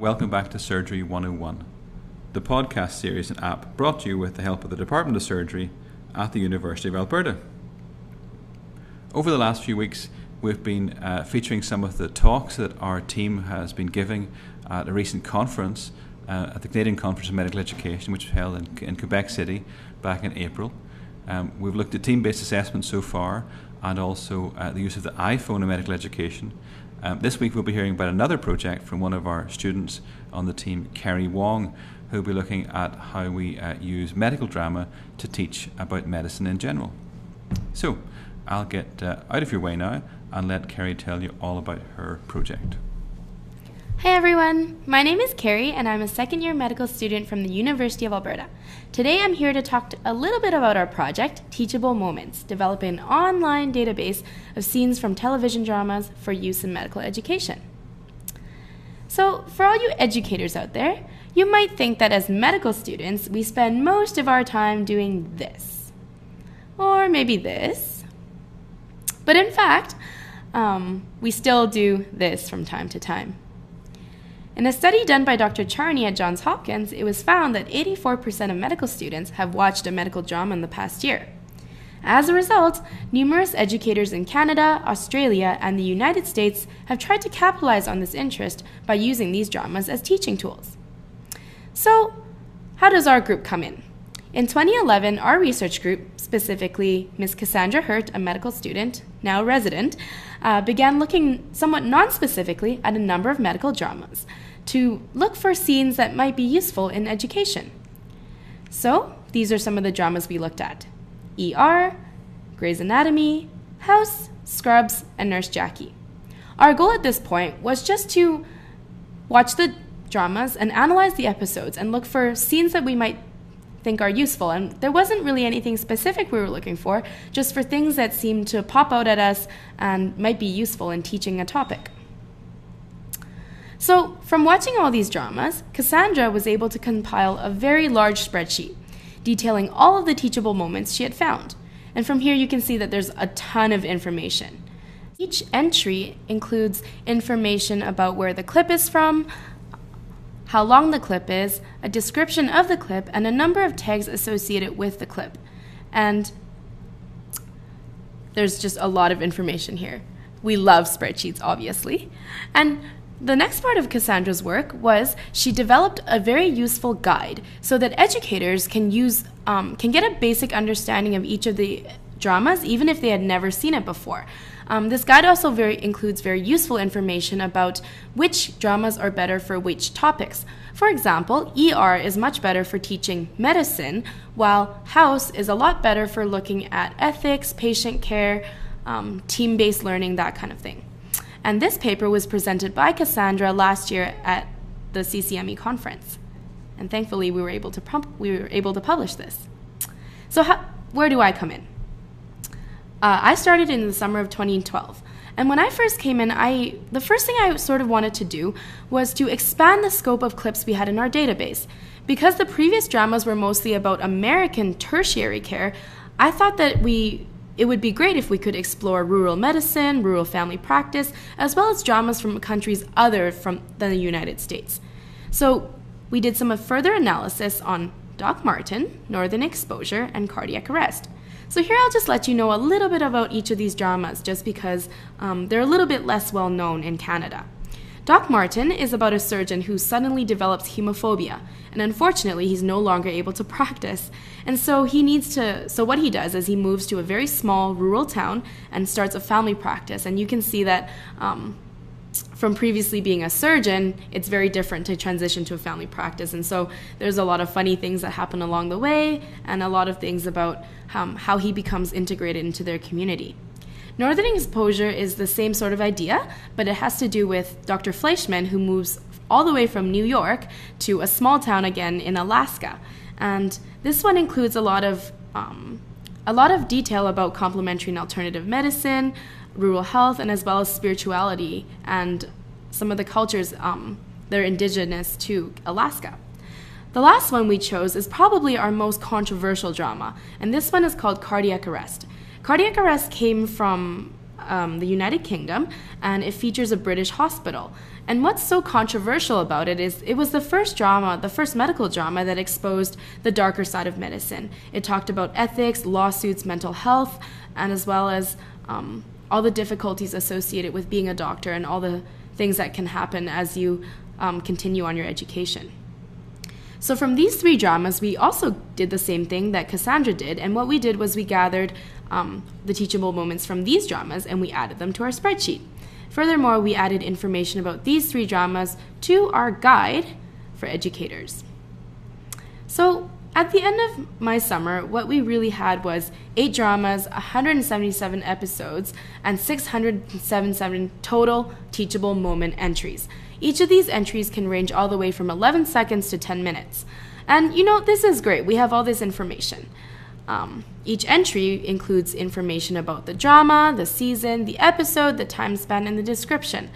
Welcome back to Surgery 101, the podcast series and app brought to you with the help of the Department of Surgery at the University of Alberta. Over the last few weeks, we've been featuring some of the talks that our team has been giving at a recent conference, at the Canadian Conference of Medical Education, which was held in Quebec City back in April. We've looked at team-based assessment so far, and also the use of the iPhone in medical education. This week we'll be hearing about another project from one of our students on the team, Kerry Wong, who'll be looking at how we use medical drama to teach about medicine in general. So I'll get out of your way now and let Kerry tell you all about her project. Hey everyone, my name is Kerry and I'm a second year medical student from the University of Alberta. Today I'm here to talk a little bit about our project, Teachable Moments, developing an online database of scenes from television dramas for use in medical education. So for all you educators out there, you might think that as medical students, we spend most of our time doing this, or maybe this, but in fact, we still do this from time to time. In a study done by Dr. Charney at Johns Hopkins, it was found that 84% of medical students have watched a medical drama in the past year. As a result, numerous educators in Canada, Australia, and the United States have tried to capitalize on this interest by using these dramas as teaching tools. So, how does our group come in? In 2011, our research group, specifically Ms. Cassandra Hurt, a medical student, now resident, began looking somewhat non-specifically at a number of medical dramas to look for scenes that might be useful in education. So these are some of the dramas we looked at: ER, Grey's Anatomy, House, Scrubs, and Nurse Jackie. Our goal at this point was just to watch the dramas and analyze the episodes and look for scenes that we might think are useful, and there wasn't really anything specific we were looking for, just for things that seemed to pop out at us and might be useful in teaching a topic. So from watching all these dramas, Cassandra was able to compile a very large spreadsheet detailing all of the teachable moments she had found, and from here you can see that there's a ton of information. Each entry includes information about where the clip is from, how long the clip is, a description of the clip, and a number of tags associated with the clip. And there's just a lot of information here. We love spreadsheets, obviously. And the next part of Cassandra's work was she developed a very useful guide so that educators can use, can get a basic understanding of each of the dramas, even if they had never seen it before. This guide also includes very useful information about which dramas are better for which topics. For example, ER is much better for teaching medicine, while House is a lot better for looking at ethics, patient care, team-based learning, that kind of thing. And this paper was presented by Cassandra last year at the CCME conference. And thankfully, we were able to publish this. So where do I come in? I started in the summer of 2012, and when I first came in, the first thing I sort of wanted to do was to expand the scope of clips we had in our database. Because the previous dramas were mostly about American tertiary care, I thought that it would be great if we could explore rural medicine, rural family practice, as well as dramas from countries other than the United States. So we did some further analysis on Doc Martin, Northern Exposure, and Cardiac Arrest. So here I'll just let you know a little bit about each of these dramas, just because they're a little bit less well known in Canada. Doc Martin is about a surgeon who suddenly develops hemophobia, and unfortunately he's no longer able to practice. And so what he does is he moves to a very small rural town and starts a family practice. And you can see that from previously being a surgeon, it's very different to transition to a family practice. And so there's a lot of funny things that happen along the way, and a lot of things about how he becomes integrated into their community. Northern Exposure is the same sort of idea, but it has to do with Dr. Fleischman, who moves all the way from New York to a small town again in Alaska. And this one includes a lot of detail about complementary and alternative medicine, rural health, and as well as spirituality and some of the cultures that are indigenous to Alaska. The last one we chose is probably our most controversial drama, and this one is called Cardiac Arrest. Cardiac Arrest came from the United Kingdom, and it features a British hospital. And what's so controversial about it is it was the first drama, the first medical drama that exposed the darker side of medicine. It talked about ethics, lawsuits, mental health, and as well as all the difficulties associated with being a doctor and all the things that can happen as you continue on your education. So from these three dramas, we also did the same thing that Cassandra did, and what we did was we gathered the teachable moments from these dramas and we added them to our spreadsheet. Furthermore, we added information about these three dramas to our guide for educators. So at the end of my summer, what we really had was 8 dramas, 177 episodes, and 677 total teachable moment entries. Each of these entries can range all the way from 11 seconds to 10 minutes. And you know, this is great. We have all this information. Each entry includes information about the drama, the season, the episode, the time span, and the description.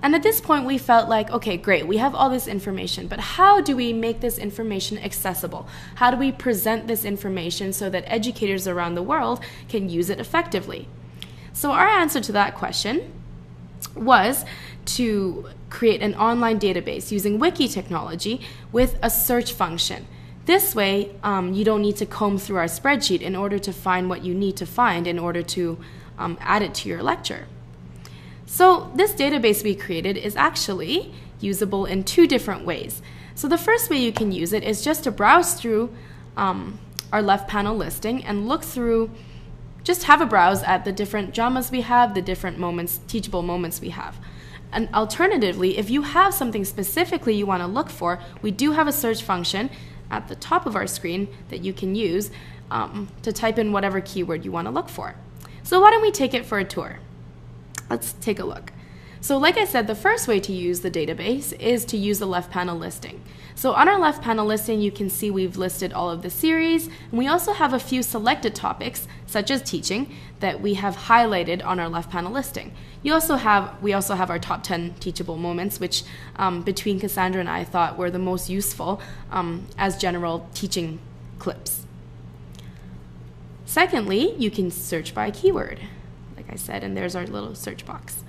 And at this point, we felt like, okay, great, we have all this information, but how do we make this information accessible? How do we present this information so that educators around the world can use it effectively? So our answer to that question was to create an online database using wiki technology with a search function. This way, you don't need to comb through our spreadsheet in order to find what you need to find in order to add it to your lecture. So this database we created is actually usable in 2 different ways. So the first way you can use it is just to browse through our left panel listing and look through, just have a browse at the different dramas we have, the different moments, teachable moments we have. And alternatively, if you have something specifically you want to look for, we do have a search function at the top of our screen that you can use to type in whatever keyword you want to look for. So why don't we take it for a tour? Let's take a look. So like I said, the first way to use the database is to use the left panel listing. So on our left panel listing, you can see we've listed all of the series, and we also have a few selected topics, such as teaching, that we have highlighted on our left panel listing. We also have our top 10 teachable moments, which between Cassandra and I thought were the most useful as general teaching clips. Secondly, you can search by keyword, like I said, and there's our little search box.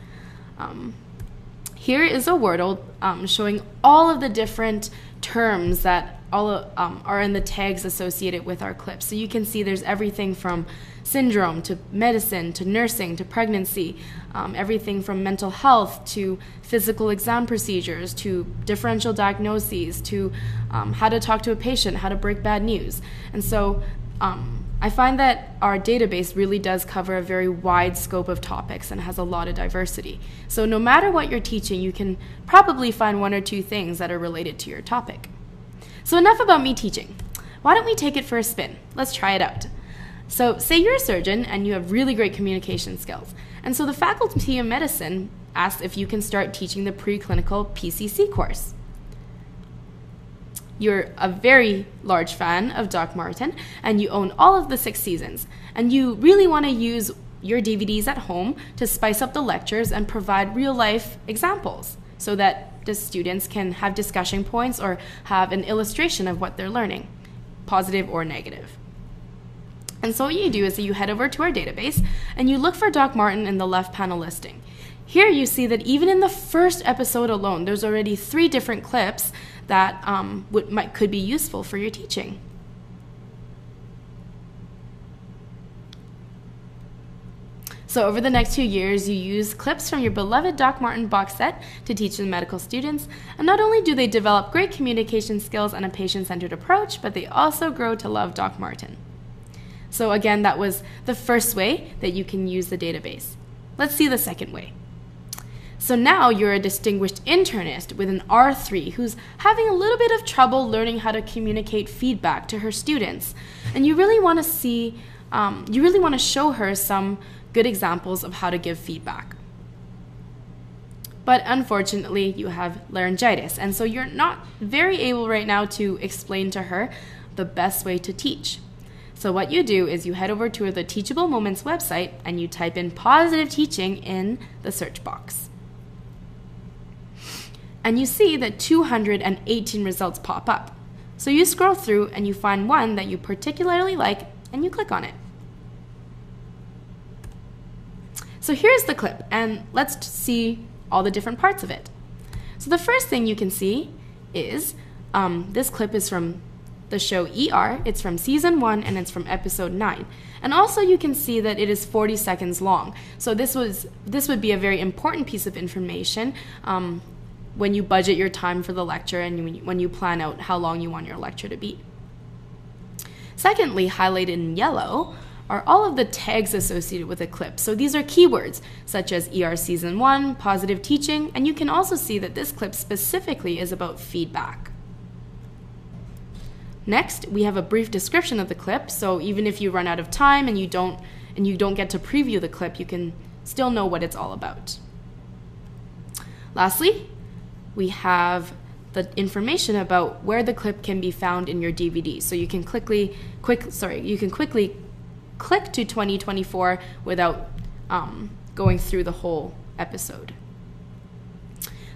Here is a Wordle showing all of the different terms that are in the tags associated with our clips. So you can see there's everything from syndrome to medicine to nursing to pregnancy, everything from mental health to physical exam procedures to differential diagnoses to how to talk to a patient, how to break bad news. And so I find that our database really does cover a very wide scope of topics and has a lot of diversity. So no matter what you're teaching, you can probably find 1 or 2 things that are related to your topic. So enough about me teaching. Why don't we take it for a spin? Let's try it out. So say you're a surgeon and you have really great communication skills. And so the Faculty of Medicine asks if you can start teaching the preclinical PCC course. You're a very large fan of Doc Martin, and you own all of the 6 seasons, and you really want to use your DVDs at home to spice up the lectures and provide real-life examples so that the students can have discussion points or have an illustration of what they're learning, positive or negative. And so what you do is you head over to our database, and you look for Doc Martin in the left panel listing. Here you see that even in the first episode alone, there's already 3 different clips that could be useful for your teaching. So over the next 2 years, you use clips from your beloved Doc Martin box set to teach the medical students. And not only do they develop great communication skills and a patient-centered approach, but they also grow to love Doc Martin. So again, that was the first way that you can use the database. Let's see the second way. So now you're a distinguished internist with an R3 who's having a little bit of trouble learning how to communicate feedback to her students. And you really want to show her some good examples of how to give feedback. But unfortunately, you have laryngitis, and so you're not very able right now to explain to her the best way to teach. So what you do is you head over to the Teachable Moments website and you type in positive teaching in the search box. And you see that 218 results pop up. So you scroll through and you find one that you particularly like and you click on it. So here's the clip, and let's see all the different parts of it. So the first thing you can see is this clip is from the show ER. It's from season 1 and it's from episode 9. And also you can see that it is 40 seconds long. So this would be a very important piece of information when you budget your time for the lecture and when you plan out how long you want your lecture to be. Secondly, highlighted in yellow are all of the tags associated with a clip. So these are keywords such as ER season 1, positive teaching, and you can also see that this clip specifically is about feedback. Next, we have a brief description of the clip, so even if you run out of time and you don't get to preview the clip, you can still know what it's all about. Lastly, we have the information about where the clip can be found in your DVD, so you can quickly click to 2024 without going through the whole episode.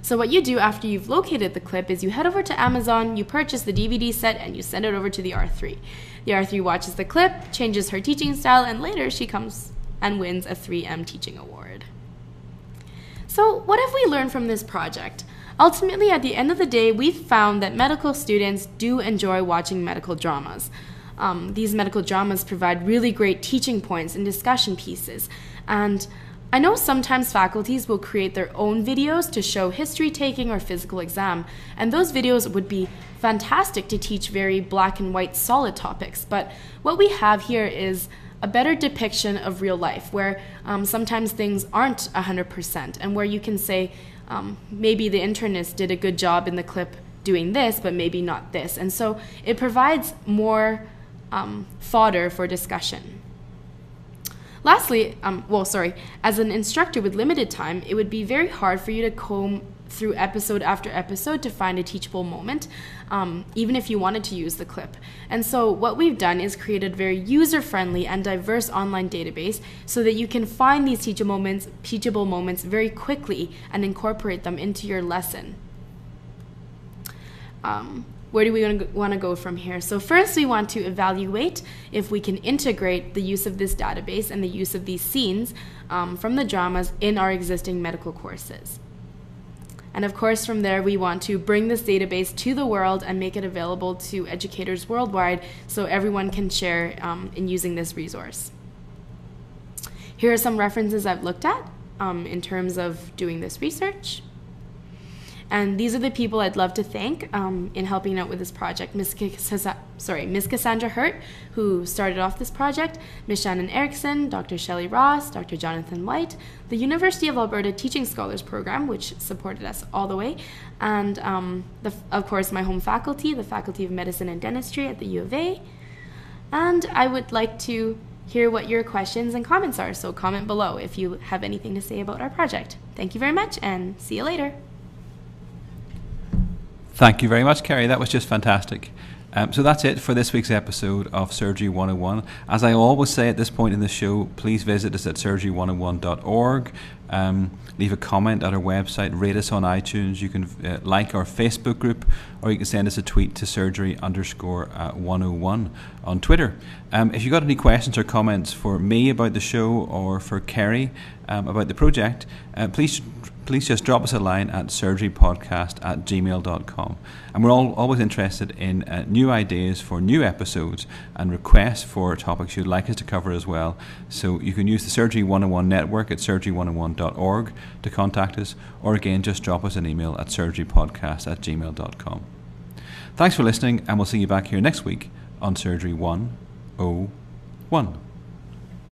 So what you do after you've located the clip is you head over to Amazon, you purchase the DVD set, and you send it over to the R3. The R3 watches the clip, changes her teaching style, and later she comes and wins a 3M Teaching Award. So what have we learned from this project? Ultimately, at the end of the day, we've found that medical students do enjoy watching medical dramas. These medical dramas provide really great teaching points and discussion pieces. And I know sometimes faculties will create their own videos to show history taking or physical exam, and those videos would be fantastic to teach very black and white solid topics. But what we have here is a better depiction of real life, where sometimes things aren't 100%, and where you can say, maybe the internist did a good job in the clip doing this, but maybe not this. And so it provides more fodder for discussion. Lastly, as an instructor with limited time, it would be very hard for you to comb through episode after episode to find a teachable moment, even if you wanted to use the clip. And so what we've done is created a very user-friendly and diverse online database so that you can find these teachable moments very quickly and incorporate them into your lesson. Where do we want to go from here? So first, we want to evaluate if we can integrate the use of this database and the use of these scenes from the dramas in our existing medical courses. And of course, from there, we want to bring this database to the world and make it available to educators worldwide so everyone can share in using this resource. Here are some references I've looked at in terms of doing this research. And these are the people I'd love to thank in helping out with this project. Miss Cassandra Hurt, who started off this project, Miss Shannon Erickson, Dr. Shelley Ross, Dr. Jonathan White, the University of Alberta Teaching Scholars Program, which supported us all the way, and of course my home faculty, the Faculty of Medicine and Dentistry at the U of A. And I would like to hear what your questions and comments are, so comment below if you have anything to say about our project. Thank you very much, and see you later. Thank you very much, Kerry. That was just fantastic. So that's it for this week's episode of Surgery 101. As I always say at this point in the show, please visit us at surgery101.org. Leave a comment at our website, rate us on iTunes. You can like our Facebook group, or you can send us a tweet to surgery_101 on Twitter. If you've got any questions or comments for me about the show or for Kerry about the project, please just drop us a line at surgerypodcast@gmail.com. And we're always interested in new ideas for new episodes and requests for topics you'd like us to cover as well. So you can use the Surgery 101 network at surgery101.org to contact us, or again, just drop us an email at surgerypodcast@gmail.com. Thanks for listening, and we'll see you back here next week on Surgery 101.